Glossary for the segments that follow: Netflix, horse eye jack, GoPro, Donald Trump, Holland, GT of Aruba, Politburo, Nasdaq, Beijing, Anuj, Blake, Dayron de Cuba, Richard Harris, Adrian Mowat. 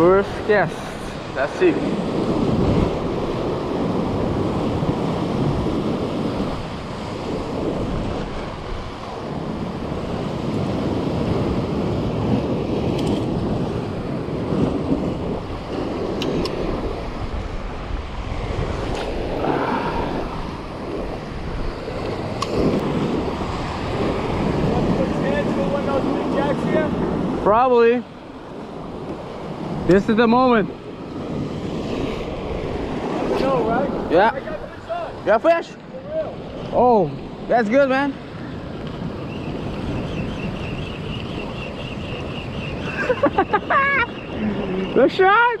first cast. Let's see. Probably. This is the moment. No, right? Yeah. I got fish on. Got fish? For real. Oh, that's good, man. Good shot.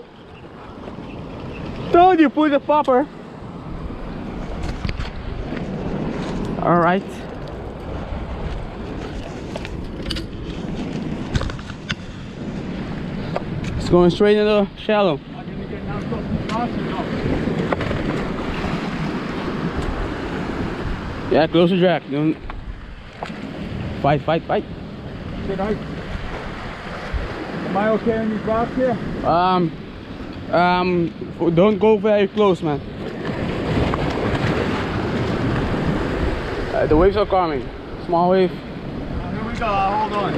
Told you, put the popper. All right. Going straight into the shallow. Yeah, closer, Jack. Fight, fight, fight. Am I okay on these rocks here? Don't go very close, man. The waves are coming. Small wave. Here we go. Hold on.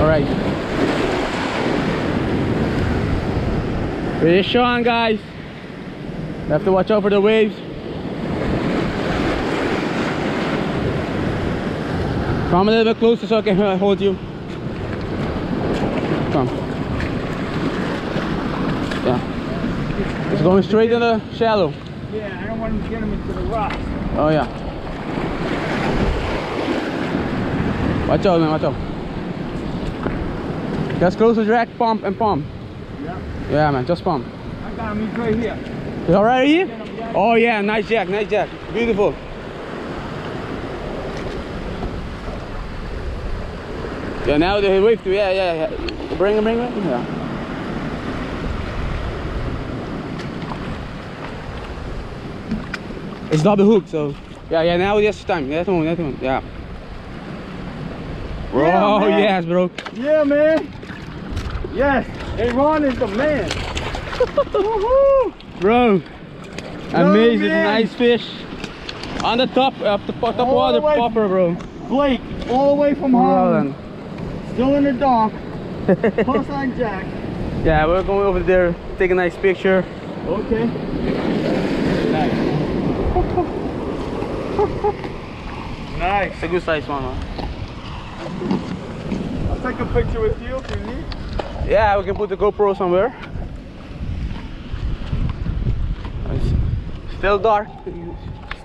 All right. Fish on, guys. You have to watch out for the waves. Come a little bit closer so I can hold you. Come. Yeah. It's going straight in the shallow. Yeah, I don't want to get him into the rocks. Oh, yeah. Watch out, man. Watch out. Just close to drag, pump, and pump. Yeah, man, just pump. I got him right here. He's already here? Oh, yeah, nice jack, nice jack. Beautiful. Yeah, now they wave to, yeah. Bring him. Yeah. It's double hook, so. Yeah, now it's time. That one, yeah. Bro, yeah, yes, bro. Yeah, man. Yes. Dayron is the man. Bro, amazing, man. Nice fish. On the top, up the top water popper, bro. Blake, all the way from Holland. Still in the dock. Horse eye jack. Yeah, we're going over there, take a nice picture. Okay. Nice. Nice. It's a good size one, man. I'll take a picture with you if you need. Yeah, we can put the GoPro somewhere. It's still dark.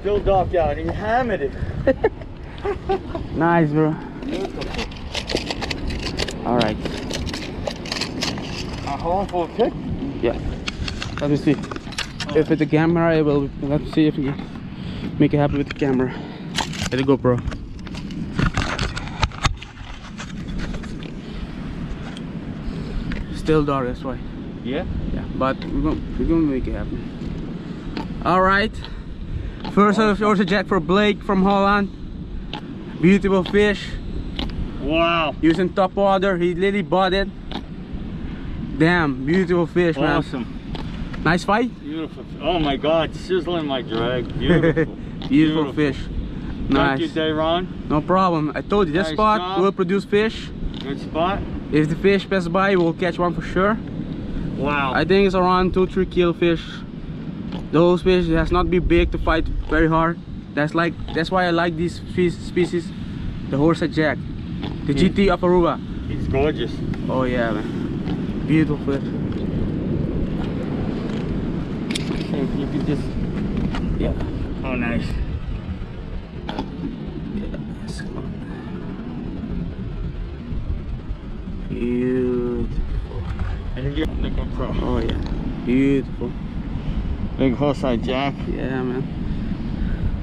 Still dark out. He hammered it. Nice, bro. Beautiful. All right. A harmful kick? Yeah. Let me see. Oh. If it's a camera, it will. Let's see if we make it happen with the camera. Get the GoPro. Still dark, that's why. Yeah, but we're gonna make it happen. All right, first horse jack for Blake from Holland. Beautiful fish. Wow. Using top water, he literally bought it. Damn, beautiful fish, awesome. Man. Awesome. Nice fight. Beautiful. Oh my God, sizzling my drag. Beautiful. Beautiful fish. Nice. Thank you, Dayron. No problem. I told you this nice spot job. Will produce fish. Good spot. If the fish pass by, we'll catch one for sure. Wow. I think it's around 2-3 kilo fish. Those fish has not been big to fight very hard. That's why I like these species, the horse eye jack, the GT of Aruba. It's gorgeous. Oh yeah, man. Beautiful fish. If you could just, yeah. Oh nice. Beautiful. And you're on the GoPro. Oh yeah. Beautiful. Big horse eye jack. Yeah, man.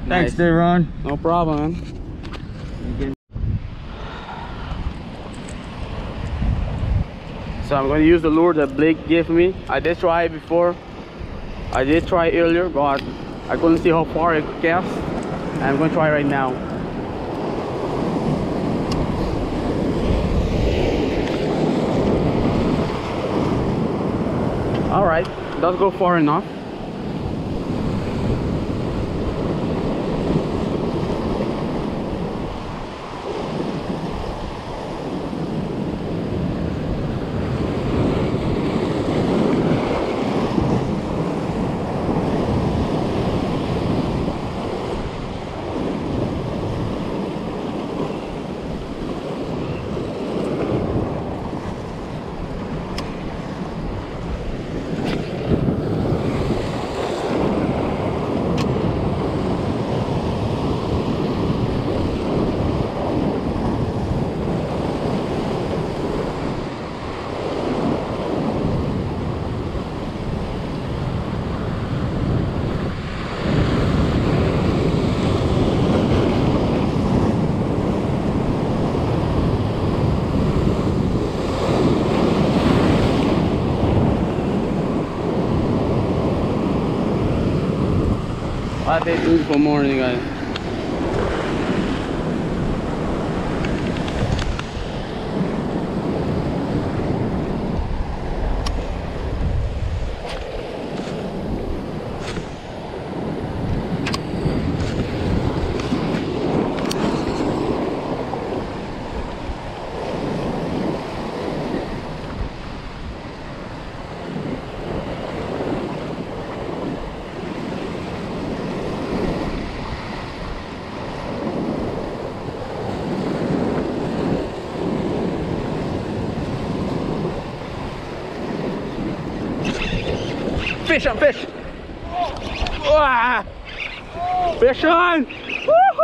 Thanks, nice. Dayron. No problem, man. So I'm gonna use the lure that Blake gave me. I did try it before. I did try it earlier, but I couldn't see how far it casts. And I'm gonna try it right now. does go far enough. Beautiful morning, guys. Fish on, fish! Oh. Oh. Fish on! Woohoo!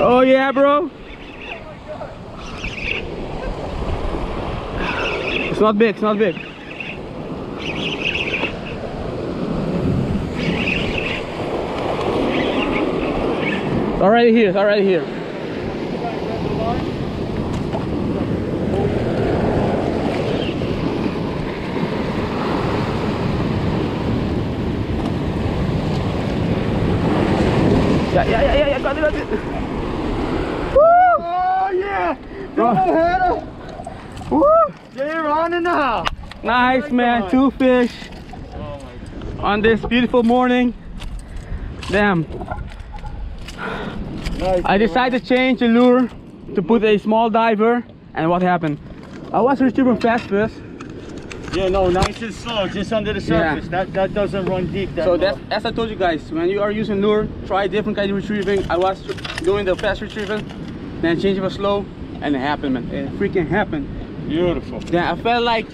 Oh yeah, bro! It's not big, it's not big. It's already here, it's already here. Yeah, got it. Woo! Oh, yeah! Double header! Woo! They're on and out! Nice, man. Two fish on this beautiful morning. Damn. Nice, I decided to change the lure to put a small diver, and what happened? I was retrieving fast fish. Yeah, no, nice and slow, just under the surface. Yeah. That doesn't run deep. As I told you guys, when you are using lure, try different kind of retrieving. I was doing the fast retrieving, then changing for slow, and it happened, man. It freaking happened. Beautiful. Yeah, I felt like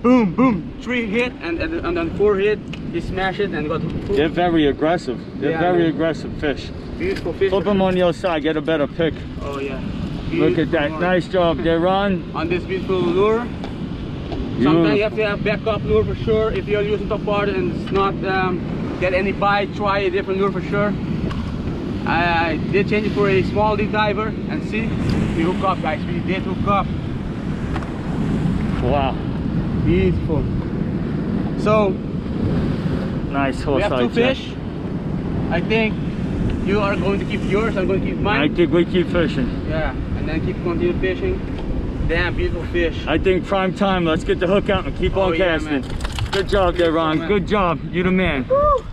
boom, boom, 3 hit, and then 4 hit. He smashed it and got. They're very aggressive. They're very aggressive fish. Beautiful fish. Flip them on your side, get a better pick. Oh yeah. Beautiful. Look at that, nice job, Dayron. On this beautiful lure. Sometimes you have to have backup lure for sure. If you're using top water and it's not get any bite, try a different lure for sure. I did change it for a small deep diver, and see, we hook up, guys. We did hook up. Wow, beautiful. So nice horse eye jack. We have 2 fish. I think you are going to keep yours. I'm going to keep mine. I think we keep fishing. Yeah, and then continue fishing. Damn, beautiful fish. I think prime time. Let's get the hook out and keep on casting. Man. Good job there, Ron. Man. Good job. You the man. Woo.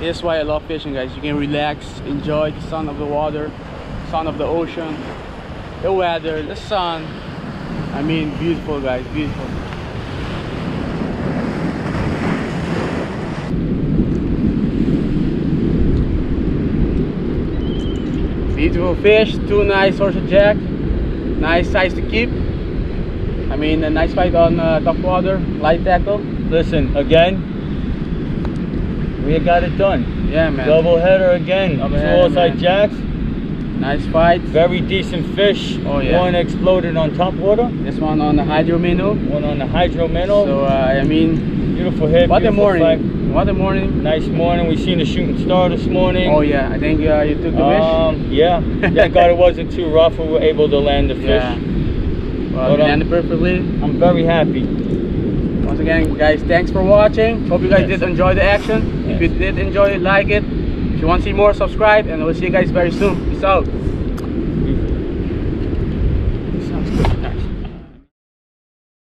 This is why I love fishing, guys. You can relax, enjoy the sound of the water, sound of the ocean, the weather, the sun. I mean, beautiful, guys, beautiful. Beautiful fish, 2 nice horse eye jack, nice size to keep. I mean, a nice fight on top water, light tackle. Listen, again, we got it done. Yeah, man. Double header again, horse eye jacks. Nice fight. Very decent fish. Oh yeah. One exploded on top water. This one on the hydro minnow. One on the hydro minnow. So I mean, beautiful hit. What a morning! Flag. What a morning! Nice morning. We seen a shooting star this morning. Oh yeah, I think you took the fish. Yeah. Thank God it wasn't too rough. We were able to land the fish. Yeah. Well, landed perfectly. I'm very happy. Once again, guys, thanks for watching. Hope you guys did enjoy the action. If you did enjoy it, like it. If you want to see more, subscribe, and we'll see you guys very soon. Peace out.